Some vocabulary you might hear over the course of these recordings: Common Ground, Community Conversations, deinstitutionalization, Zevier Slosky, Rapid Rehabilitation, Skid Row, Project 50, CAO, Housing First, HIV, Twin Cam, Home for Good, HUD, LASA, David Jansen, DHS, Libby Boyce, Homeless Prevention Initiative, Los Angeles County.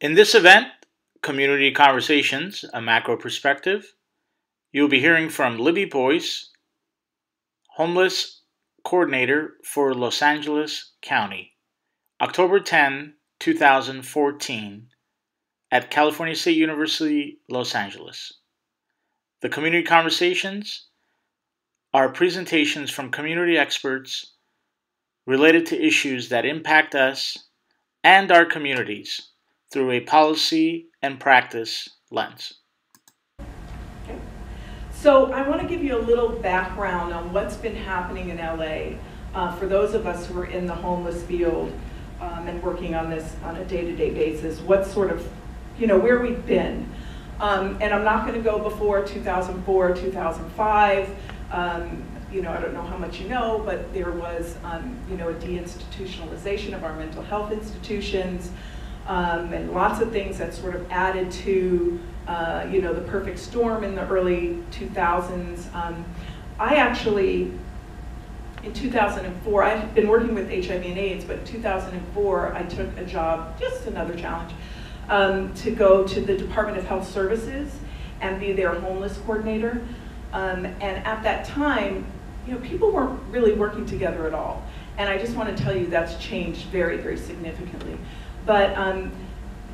In this event, Community Conversations, a Macro Perspective, you'll be hearing from Libby Boyce, Homeless Coordinator for Los Angeles County, October 10, 2014, at California State University, Los Angeles. The Community Conversations are presentations from community experts related to issues that impact us and our communities through a policy and practice lens. Okay. So I want to give you a little background on what's been happening in LA for those of us who are in the homeless field and working on this on a day-to-day basis, what sort of, you know, where we've been. And I'm not going to go before 2004, 2005. You know, I don't know how much you know, but there was, you know, a deinstitutionalization of our mental health institutions, and lots of things that sort of added to, you know, the perfect storm in the early 2000s. I actually, in 2004, I had been working with HIV and AIDS, but in 2004, I took a job, just another challenge, to go to the Department of Health Services and be their homeless coordinator. And at that time, you know, people weren't really working together at all. And I just want to tell you that's changed very, very significantly. But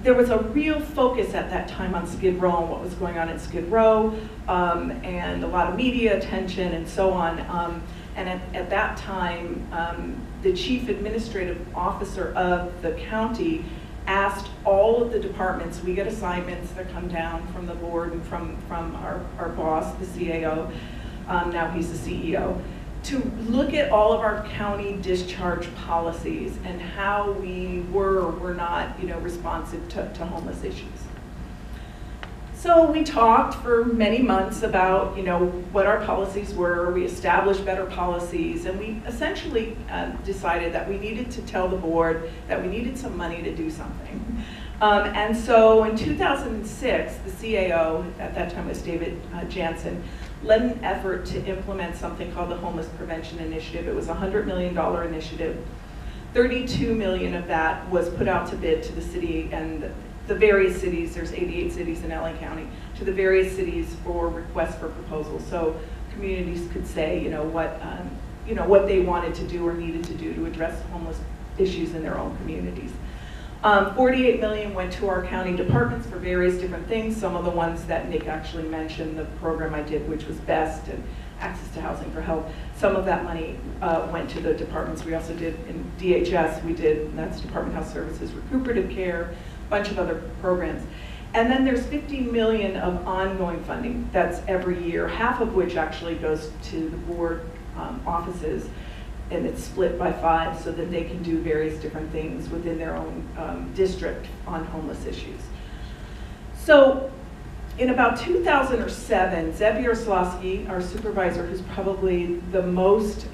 there was a real focus at that time on Skid Row and what was going on in Skid Row, and a lot of media attention and so on. And at that time, the chief administrative officer of the county asked all of the departments, we get assignments that come down from the board and from our boss, the CAO, now he's the CEO, to look at all of our county discharge policies and how we were or were not, you know, responsive to homeless issues. So we talked for many months about, you know, what our policies were. We established better policies, and we essentially decided that we needed to tell the board that we needed some money to do something. And so in 2006, the CAO, at that time was David Jansen, led an effort to implement something called the Homeless Prevention Initiative. It was a $100 million initiative. $32 million of that was put out to bid to the city and the various cities, there's 88 cities in LA County, to the various cities for requests for proposals. So communities could say, you know, what they wanted to do or needed to do to address homeless issues in their own communities. 48 million went to our county departments for various different things. Some of the ones that Nick actually mentioned, the program I did, which was BEST and Access to Housing for Help. Some of that money went to the departments. We also did in DHS, we did, that's Department of Health Services, recuperative care, bunch of other programs. And then there's 50 million of ongoing funding that's every year, half of which actually goes to the board offices, and it's split by 5 so that they can do various different things within their own district on homeless issues. So in about 2007, Zevier Slosky, our supervisor, who's probably the most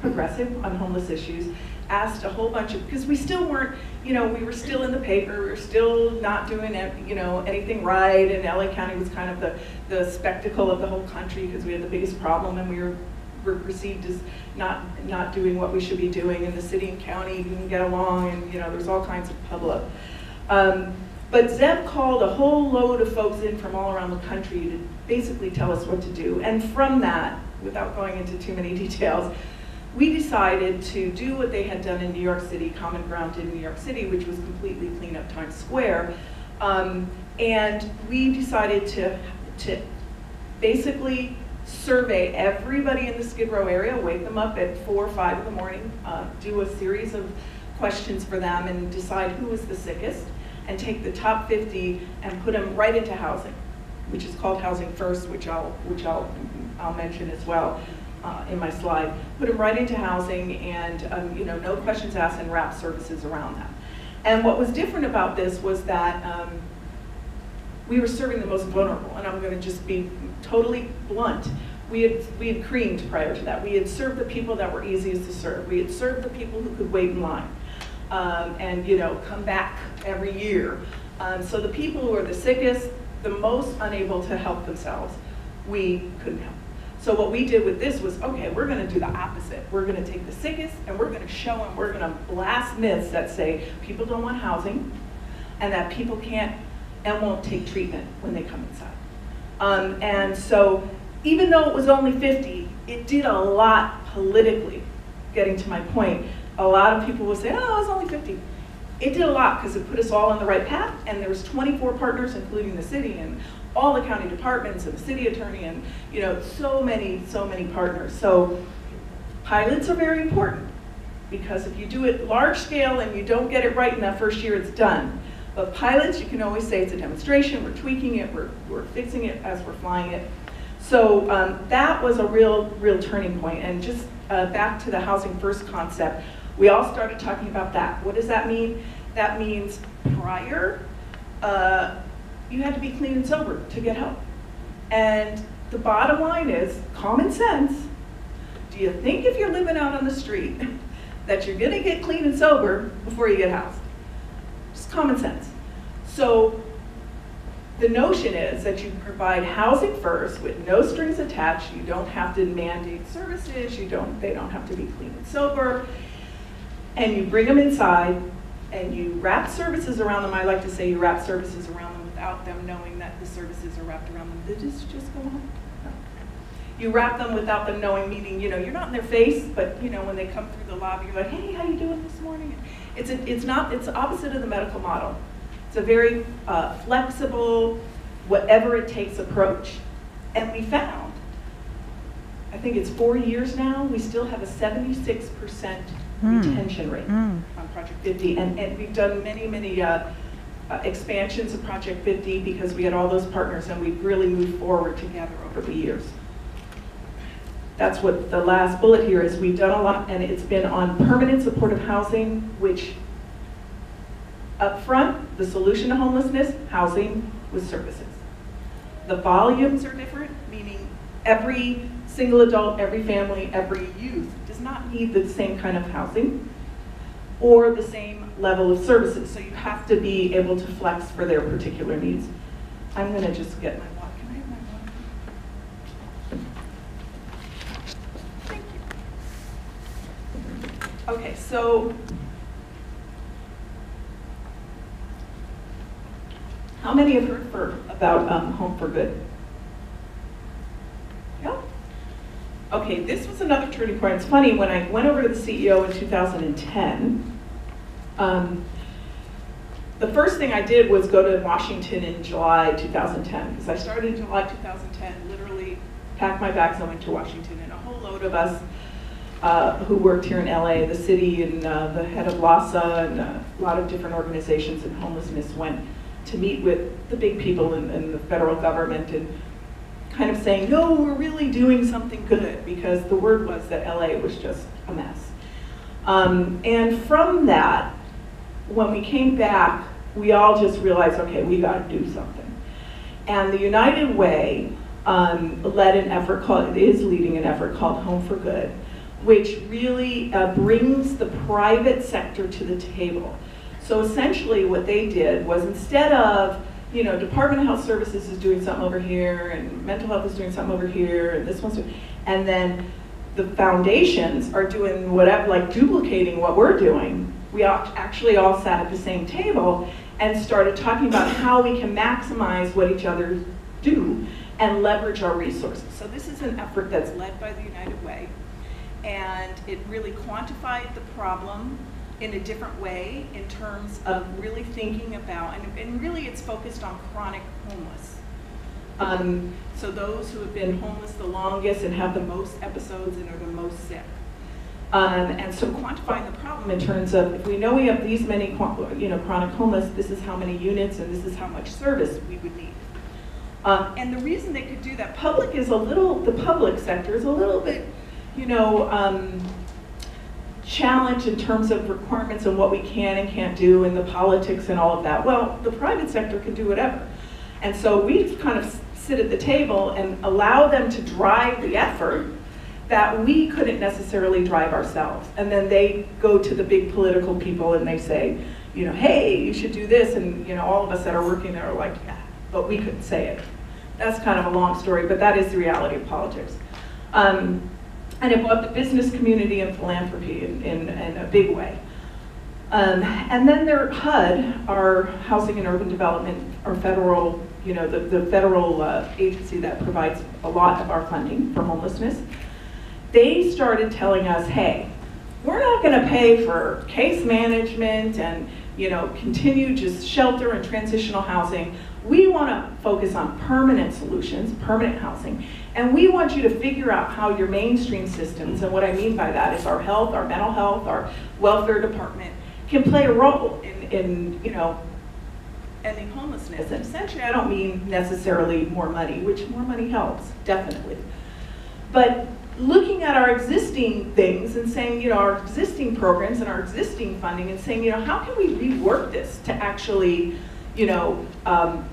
progressive on homeless issues, asked a whole bunch of, because we still weren't, you know, we were still in the paper, we were still not doing, you know, anything right, and LA County was kind of the spectacle of the whole country because we had the biggest problem and we were perceived as not doing what we should be doing, and the city and county didn't get along, and, you know, there's all kinds of hubbub. But Zeb called a whole load of folks in from all around the country to basically tell us what to do, and from that, without going into too many details, we decided to do what they had done in New York City, Common Ground in New York City, which was completely clean up Times Square. And we decided to basically survey everybody in the Skid Row area, wake them up at 4 or 5 in the morning, do a series of questions for them and decide who was the sickest, and take the top 50 and put them right into housing, which is called Housing First, which I'll mention as well. In my slide, put them right into housing, and you know, no questions asked, and wrap services around that. And what was different about this was that we were serving the most vulnerable, and I'm going to just be totally blunt. We had creamed prior to that. We had served the people that were easiest to serve. We had served the people who could wait in line, and, you know, come back every year. So the people who are the sickest, the most unable to help themselves, we couldn't help. So what we did with this was, okay, we're going to do the opposite. We're going to take the sickest, and we're going to show them, we're going to blast myths that say people don't want housing, and that people can't and won't take treatment when they come inside. And so even though it was only 50, it did a lot politically, getting to my point. A lot of people would say, oh, it's only 50. It did a lot because it put us all on the right path, and there was 24 partners, including the city and all the county departments and the city attorney and, you know, so many partners. So pilots are very important, because if you do it large scale and you don't get it right in that first year, it's done. But pilots, you can always say it's a demonstration, we're tweaking it, we're fixing it as we're flying it. So that was a real turning point. And just back to the Housing First concept, we all started talking about that. What does that mean? That means prior, you had to be clean and sober to get help. And the bottom line is common sense. Do you think if you're living out on the street that you're gonna get clean and sober before you get housed? Just common sense. So the notion is that you provide housing first with no strings attached. You don't have to mandate services. They don't have to be clean and sober. And you bring them inside, and you wrap services around them. I like to say you wrap services around them without them knowing that the services are wrapped around them. They just go on. You wrap them without them knowing, meaning, you know, you're not in their face, but, you know, when they come through the lobby, you're like, hey, how you doing this morning? It's the opposite of the medical model. It's a very flexible, whatever it takes approach. And we found, I think it's 4 years now, we still have a 76% retention rate on Project 50. And we've done many expansions of Project 50 because we had all those partners, and we've really moved forward together over the years. That's what the last bullet here is. We've done a lot, and it's been on permanent supportive housing, which up front, the solution to homelessness, housing with services. The volumes are different, meaning every single adult, every family, every youth does not need the same kind of housing or the same level of services. So you have to be able to flex for their particular needs. I'm gonna just get my water. Can I have my water? Thank you. Okay, so how many have heard about Home for Good? Yeah? Okay, this was another turning point. It's funny, when I went over to the CEO in 2010, the first thing I did was go to Washington in July 2010, because I started in July 2010, literally packed my bags and went to Washington, and a whole load of us who worked here in LA, the city, and the head of LASA, and a lot of different organizations in homelessness went to meet with the big people in the federal government, and kind of saying, no, we're really doing something good, because the word was that LA was just a mess. And from that, when we came back, we all just realized, okay, we gotta do something. And the United Way is leading an effort called Home for Good, which really brings the private sector to the table. So essentially what they did was, instead of, you know, Department of Health Services is doing something over here, and mental health is doing something over here, and this one's doing, and then the foundations are doing whatever, like duplicating what we're doing. We actually all sat at the same table and started talking about how we can maximize what each other do and leverage our resources. So this is an effort that's led by the United Way, and it really quantified the problem in a different way, in terms of really thinking about, and really it's focused on chronic homeless. So those who have been homeless the longest and have the most episodes and are the most sick. And so quantifying the problem in terms of, if we know we have these many chronic homeless, this is how many units and this is how much service we would need. And the reason they could do that, the public sector is a little bit, you know, challenge in terms of requirements and what we can and can't do and the politics and all of that. Well, the private sector can do whatever. And so we kind of sit at the table and allow them to drive the effort that we couldn't necessarily drive ourselves. And then they go to the big political people and they say, you know, hey, you should do this. And, you know, all of us that are working there are like, yeah, but we couldn't say it. That's kind of a long story, but that is the reality of politics. And it brought the business community and philanthropy in a big way. And then their HUD, our Housing and Urban Development, our federal, the federal agency that provides a lot of our funding for homelessness, they started telling us, hey, we're not going to pay for case management and continue just shelter and transitional housing. We want to focus on permanent solutions, permanent housing, and we want you to figure out how your mainstream systems, and what I mean by that is our health, our mental health, our welfare department, can play a role in ending homelessness. And essentially, I don't mean necessarily more money, which more money helps, definitely. But looking at our existing things and saying, our existing programs and our existing funding and saying, how can we rework this to actually,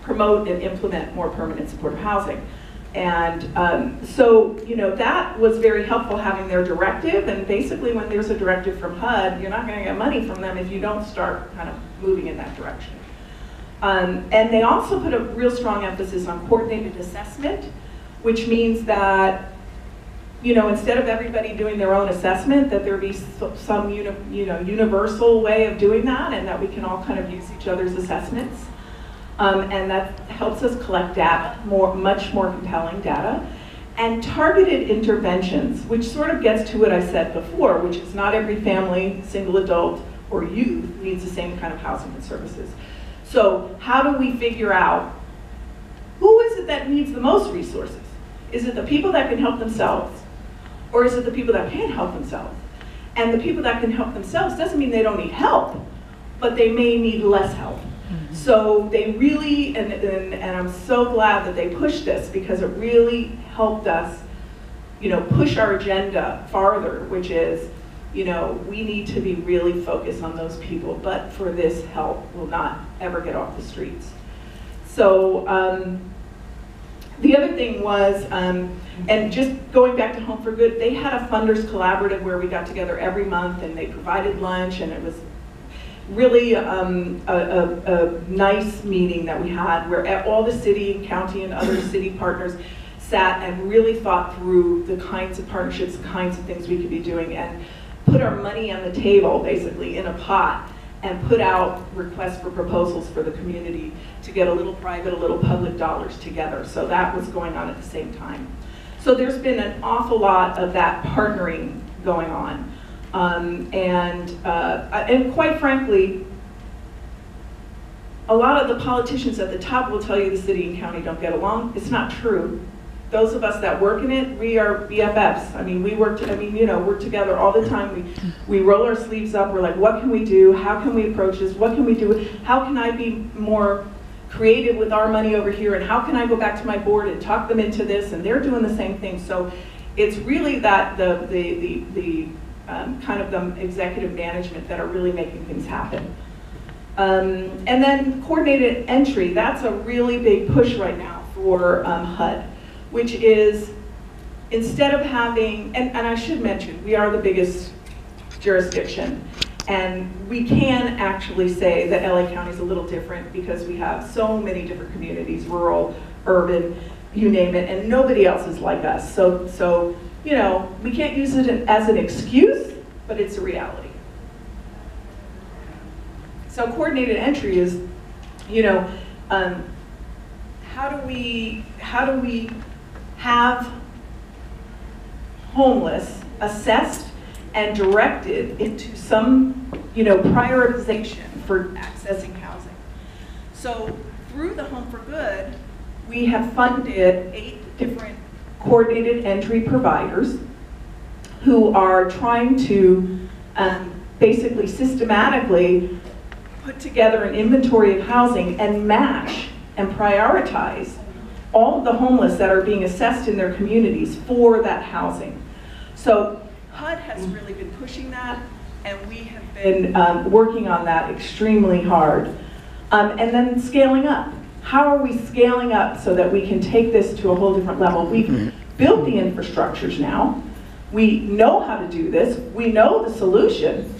promote and implement more permanent supportive housing? And so, that was very helpful, having their directive. And basically, when there's a directive from HUD, you're not going to get money from them if you don't start kind of moving in that direction. And they also put a real strong emphasis on coordinated assessment, which means that, instead of everybody doing their own assessment, that there be some universal way of doing that, and that we can all kind of use each other's assessments. And that helps us collect data, much more compelling data. And targeted interventions, which sort of gets to what I said before, which is not every family, single adult, or youth needs the same kind of housing and services. So how do we figure out who is it that needs the most resources? Is it the people that can help themselves? Or is it the people that can't help themselves? And the people that can help themselves doesn't mean they don't need help, but they may need less help. So they really, and I'm so glad that they pushed this, because it really helped us, push our agenda farther, which is, we need to be really focused on those people, but for this help will not ever get off the streets. So the other thing was, and just going back to Home for Good, they had a funders collaborative where we got together every month and they provided lunch, and it was really a nice meeting that we had where all the city, county, and other city partners sat and really thought through the kinds of partnerships, the kinds of things we could be doing, and put our money on the table, basically, in a pot, and put out requests for proposals for the community to get a little private, a little public dollars together. So that was going on at the same time. So there's been an awful lot of that partnering going on. And quite frankly, a lot of the politicians at the top will tell you the city and county don't get along. It's not true. Those of us that work in it, we are BFFs. I mean, we work, we're together all the time. We roll our sleeves up. We're like, what can we do? How can we approach this? What can we do? How can I be more creative with our money over here? And how can I go back to my board and talk them into this? And they're doing the same thing. So it's really that kind of the executive management that are really making things happen. And then coordinated entry, that's a really big push right now for HUD, which is, instead of having, and I should mention, we are the biggest jurisdiction, and we can actually say that LA County is a little different because we have so many different communities, rural, urban, you name it, and nobody else is like us. So we can't use it as an excuse, but it's a reality. So coordinated entry is, how do we have homeless assessed and directed into some, prioritization for accessing housing? So through the Home for Good, we have funded 8 different coordinated entry providers who are trying to basically systematically put together an inventory of housing and match and prioritize all of the homeless that are being assessed in their communities for that housing. So HUD has really been pushing that, and we have been working on that extremely hard. And then scaling up. How are we scaling up so that we can take this to a whole different level? We've built the infrastructures now. We know how to do this. We know the solution.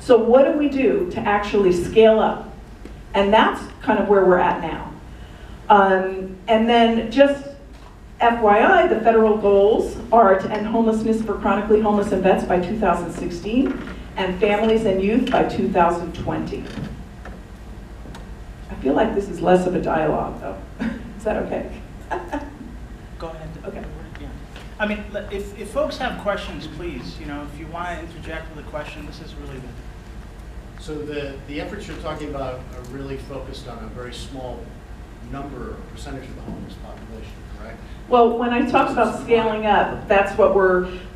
So what do we do to actually scale up? And that's kind of where we're at now. And then just FYI, the federal goals are to end homelessness for chronically homeless and vets by 2016 and families and youth by 2020. I feel like this is less of a dialogue, though. Is that okay? Go ahead. Okay. Yeah. I mean, if folks have questions, please, you know, if you want to interject with a question, this is really the... So the efforts you're talking about are really focused on a very small number or percentage of the homeless population, correct? Well, when I talk about scaling up, that's what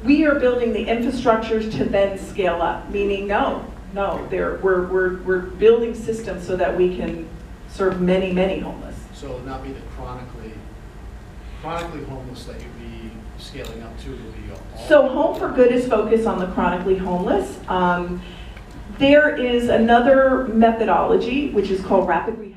we are building the infrastructures to then scale up, meaning we're building systems so that we can serve many, many homeless. So it would not be the chronically homeless that you'd be scaling up to, would be all. So Home for Good is focused on the chronically homeless. There is another methodology, which is called Rapid Rehabilitation.